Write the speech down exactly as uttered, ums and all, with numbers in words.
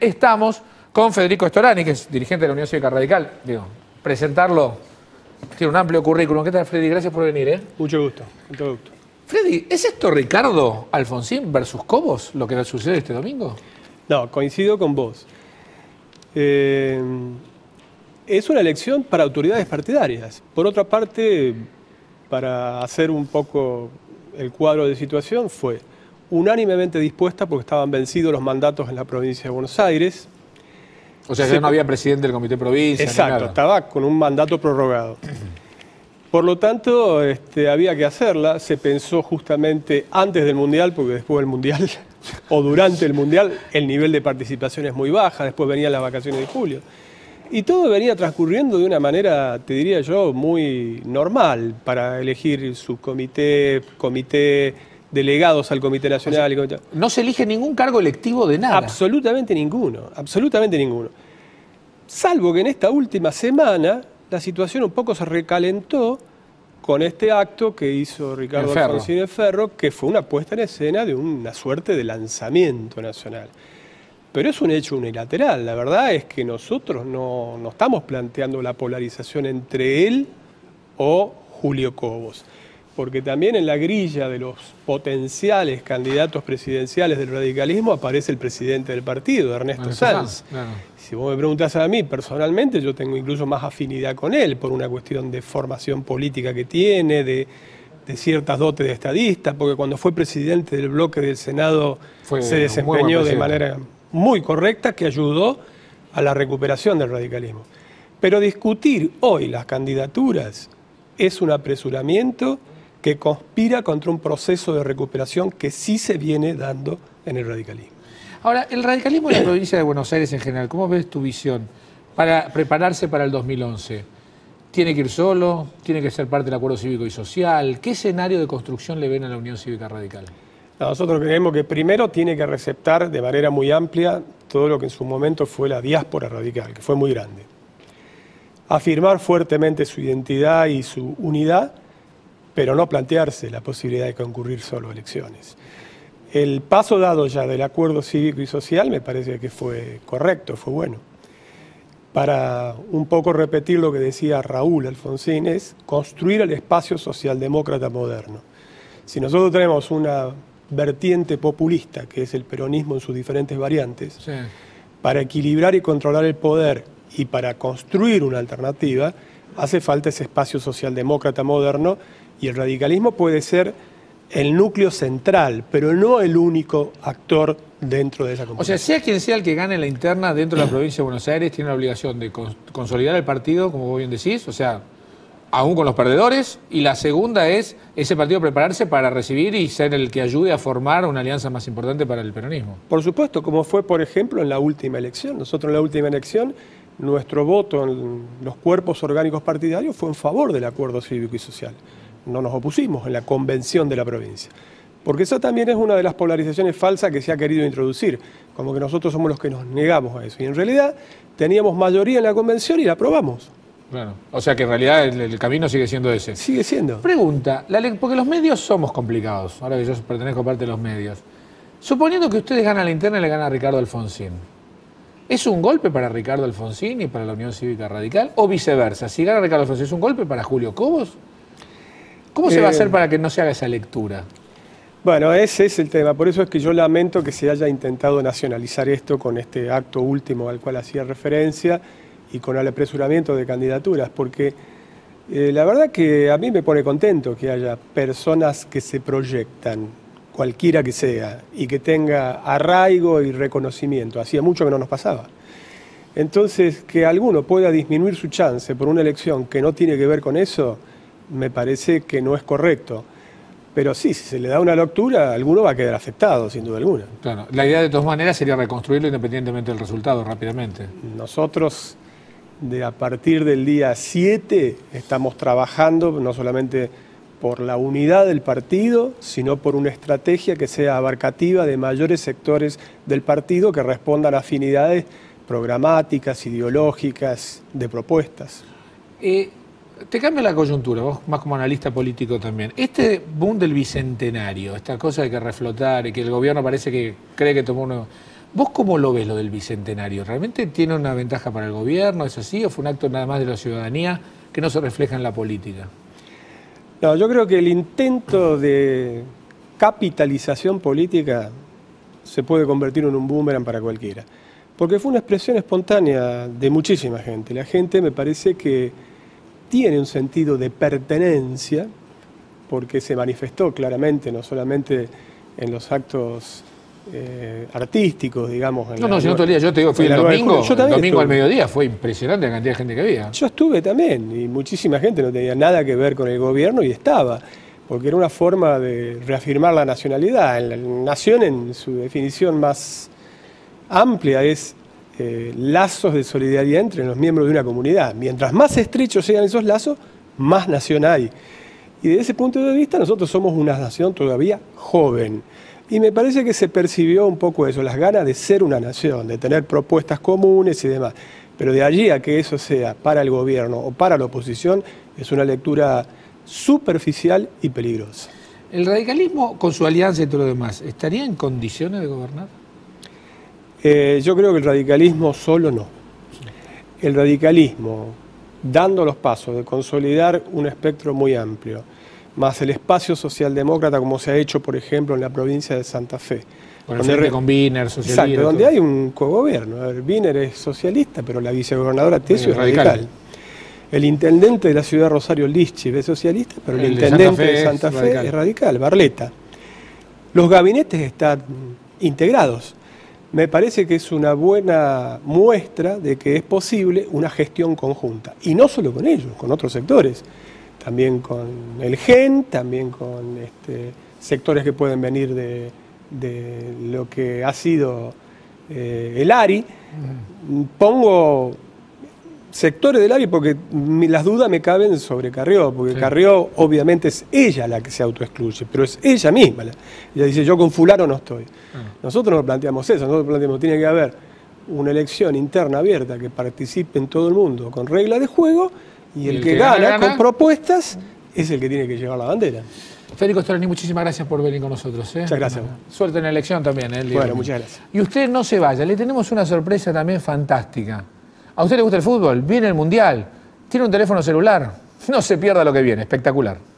Estamos con Federico Storani, que es dirigente de la Unión Cívica Radical. Digo, presentarlo tiene un amplio currículum. ¿Qué tal, Freddy? Gracias por venir, ¿eh? Mucho gusto, mucho gusto. Freddy, ¿es esto Ricardo Alfonsín versus Cobos lo que sucede este domingo? No, coincido con vos. Eh, es una elección para autoridades partidarias. Por otra parte, para hacer un poco el cuadro de situación, fue unánimemente dispuesta porque estaban vencidos los mandatos en la provincia de Buenos Aires. O sea, que Se... no había presidente del comité provincia. Exacto, ni nada. Estaba con un mandato prorrogado. Por lo tanto, este, había que hacerla. Se pensó justamente antes del Mundial, porque después del Mundial o durante el Mundial el nivel de participación es muy baja, después venían las vacaciones de julio. Y todo venía transcurriendo de una manera, te diría yo, muy normal para elegir subcomité, comité... delegados al Comité Nacional. O sea, no se elige ningún cargo electivo de nada. Absolutamente ninguno, absolutamente ninguno. Salvo que en esta última semana la situación un poco se recalentó con este acto que hizo Ricardo Alfonsín en Ferro, que fue una puesta en escena de una suerte de lanzamiento nacional. Pero es un hecho unilateral. La verdad es que nosotros no, no estamos planteando la polarización entre él o Julio Cobos. Porque también en la grilla de los potenciales candidatos presidenciales del radicalismo aparece el presidente del partido, Ernesto Sanz. Claro. Si vos me preguntás a mí personalmente, yo tengo incluso más afinidad con él por una cuestión de formación política que tiene, de, de ciertas dotes de estadista, porque cuando fue presidente del bloque del Senado fue, se desempeñó de manera muy correcta, que ayudó a la recuperación del radicalismo. Pero discutir hoy las candidaturas es un apresuramiento que conspira contra un proceso de recuperación que sí se viene dando en el radicalismo. Ahora, el radicalismo en la provincia de Buenos Aires en general, ¿cómo ves tu visión para prepararse para el dos mil once? ¿Tiene que ir solo? ¿Tiene que ser parte del acuerdo cívico y social? ¿Qué escenario de construcción le ven a la Unión Cívica Radical? Nosotros creemos que primero tiene que receptar de manera muy amplia todo lo que en su momento fue la diáspora radical, que fue muy grande. Afirmar fuertemente su identidad y su unidad, pero no plantearse la posibilidad de concurrir solo a elecciones. El paso dado ya del acuerdo cívico y social me parece que fue correcto, fue bueno. Para un poco repetir lo que decía Raúl Alfonsín, es construir el espacio socialdemócrata moderno. Si nosotros tenemos una vertiente populista, que es el peronismo en sus diferentes variantes, sí, para equilibrar y controlar el poder y para construir una alternativa, hace falta ese espacio socialdemócrata moderno, y el radicalismo puede ser el núcleo central, pero no el único actor dentro de esa comunidad. O sea, sea quien sea el que gane la interna dentro de la provincia de Buenos Aires, tiene la obligación de consolidar el partido, como vos bien decís, o sea, aún con los perdedores, y la segunda es ese partido prepararse para recibir y ser el que ayude a formar una alianza más importante para el peronismo. Por supuesto, como fue, por ejemplo, en la última elección. Nosotros en la última elección, nuestro voto en los cuerpos orgánicos partidarios fue en favor del acuerdo cívico y social. No nos opusimos en la convención de la provincia. Porque esa también es una de las polarizaciones falsas que se ha querido introducir. Como que nosotros somos los que nos negamos a eso. Y en realidad teníamos mayoría en la convención y la aprobamos. Bueno, o sea que en realidad el, el camino sigue siendo ese. Sigue siendo. Pregunta, la porque los medios somos complicados. Ahora que yo pertenezco a parte de los medios. Suponiendo que ustedes ganan la interna y le gana a Ricardo Alfonsín. ¿Es un golpe para Ricardo Alfonsín y para la Unión Cívica Radical? ¿O viceversa? Si gana Ricardo Alfonsín, ¿es un golpe para Julio Cobos? ¿Cómo se eh, va a hacer para que no se haga esa lectura? Bueno, ese es el tema. Por eso es que yo lamento que se haya intentado nacionalizar esto con este acto último al cual hacía referencia y con el apresuramiento de candidaturas, porque eh, la verdad que a mí me pone contento que haya personas que se proyectan, cualquiera que sea, y que tenga arraigo y reconocimiento. Hacía mucho que no nos pasaba. Entonces, que alguno pueda disminuir su chance por una elección que no tiene que ver con eso, me parece que no es correcto. Pero sí, si se le da una lectura, alguno va a quedar afectado, sin duda alguna. Claro. La idea de todas maneras sería reconstruirlo independientemente del resultado, rápidamente. Nosotros, de, a partir del día siete, estamos trabajando no solamente por la unidad del partido, sino por una estrategia que sea abarcativa de mayores sectores del partido que respondan a afinidades programáticas, ideológicas, de propuestas. Eh... Te cambia la coyuntura, vos más como analista político también. Este boom del bicentenario, esta cosa de que reflotar y que el gobierno parece que cree que tomó una, ¿Vos cómo lo ves lo del Bicentenario? ¿Realmente tiene una ventaja para el gobierno? ¿Es así? ¿O fue un acto nada más de la ciudadanía que no se refleja en la política? No, yo creo que el intento de capitalización política se puede convertir en un boomerang para cualquiera. Porque fue una expresión espontánea de muchísima gente. La gente, me parece, que tiene un sentido de pertenencia, porque se manifestó claramente, no solamente en los actos eh, artísticos, digamos. En no, la, no, yo no todo el día, yo te digo, fui el domingo, yo el domingo estuve. Al mediodía, fue impresionante la cantidad de gente que había. Yo estuve también, y muchísima gente no tenía nada que ver con el gobierno y estaba, porque era una forma de reafirmar la nacionalidad. La nación, en su definición más amplia, es eh, lazos de solidaridad entre los miembros de una comunidad. Mientras más estrechos sean esos lazos, más nación hay. Y desde ese punto de vista nosotros somos una nación todavía joven. Y me parece que se percibió un poco eso, las ganas de ser una nación, de tener propuestas comunes y demás. Pero de allí a que eso sea para el gobierno o para la oposición, es una lectura superficial y peligrosa. ¿El radicalismo, con su alianza y todo lo demás, estaría en condiciones de gobernar? Eh, yo creo que el radicalismo solo no. El radicalismo, dando los pasos de consolidar un espectro muy amplio, más el espacio socialdemócrata como se ha hecho, por ejemplo, en la provincia de Santa Fe. Con el frente con Biner, socialista. Exacto, donde hay un cogobierno. A ver, Biner es socialista, pero la vicegobernadora Tesio es radical. radical. El intendente de la ciudad de Rosario, Lischi, es socialista, pero el, el intendente de Santa Fe, de Santa Fe es, radical. es radical, Barleta. Los gabinetes están integrados. Me parece que es una buena muestra de que es posible una gestión conjunta. Y no solo con ellos, con otros sectores. También con el G E N, también con este, sectores que pueden venir de, de lo que ha sido eh, el A R I. Pongo sectores del A R I porque las dudas me caben sobre Carrió, porque sí. Carrió obviamente es ella la que se autoexcluye, pero es ella misma. Ella dice, yo con fulano no estoy. Ah. Nosotros no planteamos eso, nosotros planteamos, tiene que haber una elección interna abierta que participe en todo el mundo con reglas de juego, y el, el que, que gana, gana con propuestas es el que tiene que llevar la bandera. Federico Storani, muchísimas gracias por venir con nosotros. ¿eh? Muchas gracias. Bueno, suerte en la elección también. ¿eh? Bueno, muchas gracias. Y usted no se vaya, le tenemos una sorpresa también fantástica. ¿A usted le gusta el fútbol? Viene el Mundial. Tiene un teléfono celular. No se pierda lo que viene, espectacular.